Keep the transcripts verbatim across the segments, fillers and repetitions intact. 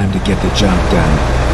time to get the job done.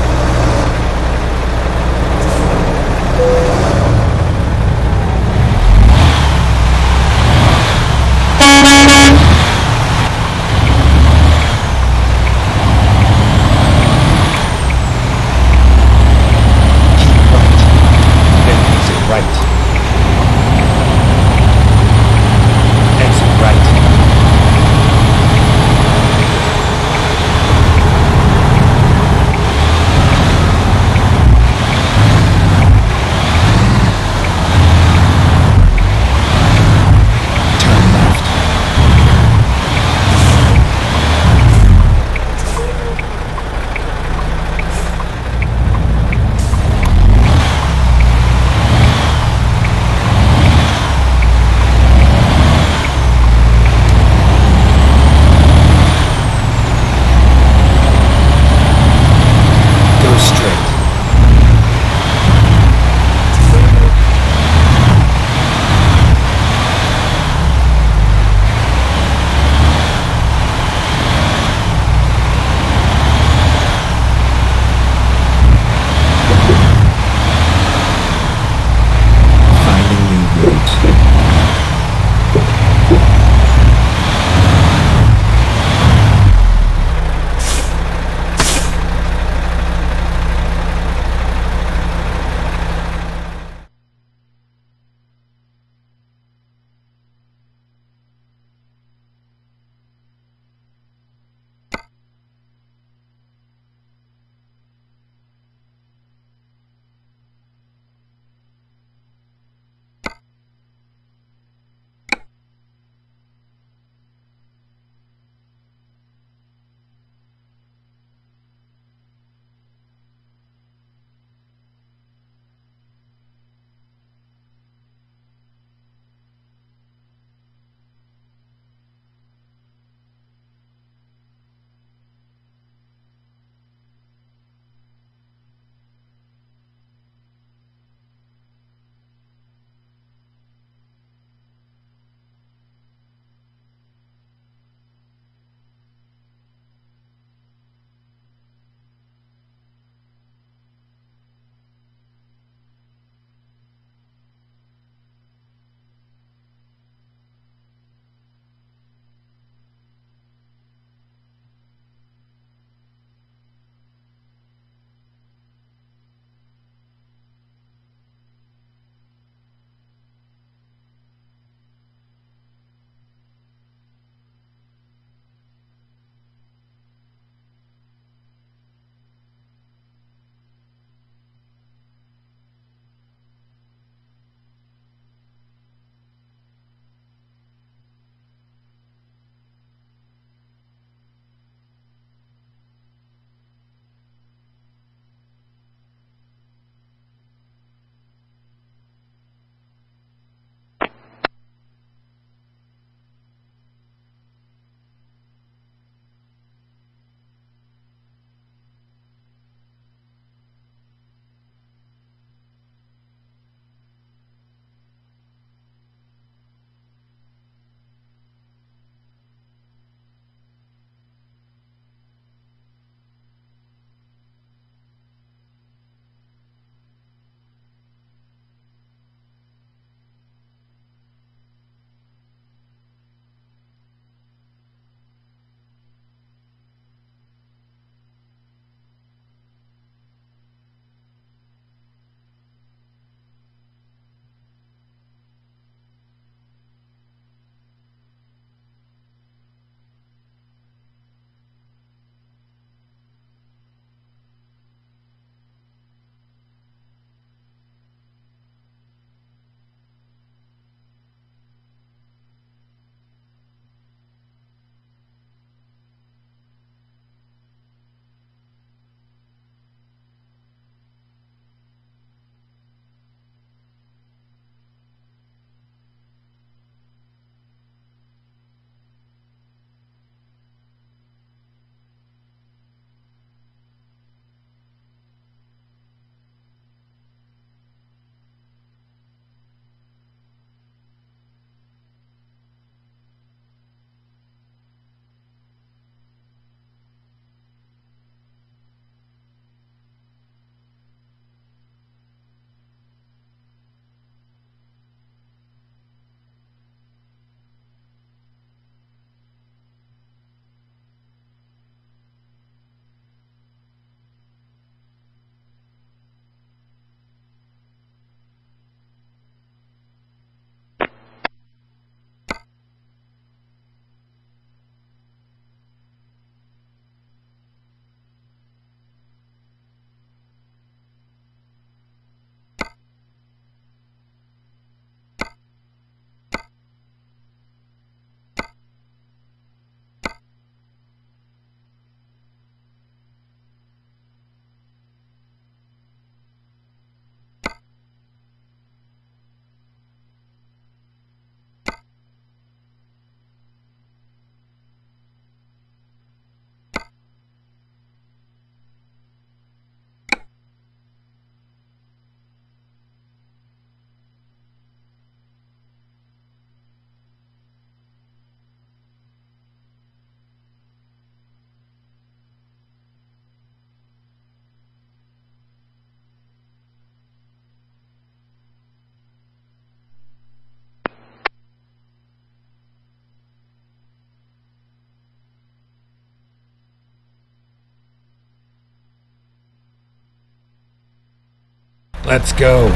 Let's go.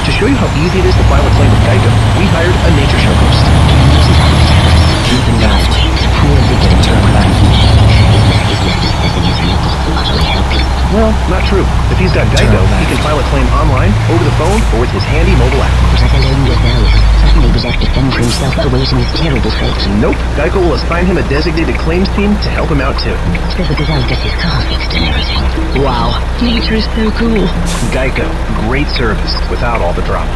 To show you how easy it is to file a claim with Geico, we hired a nature show host. Keep in left. Cool beginning turn left. Well, not true. If he's got Geico, he can file a claim online, over the phone, or with his handy mobile app. Nope, Geico will assign him a designated claims team to help him out too. Wow, nature is so cool. Geico, great service without all the drama.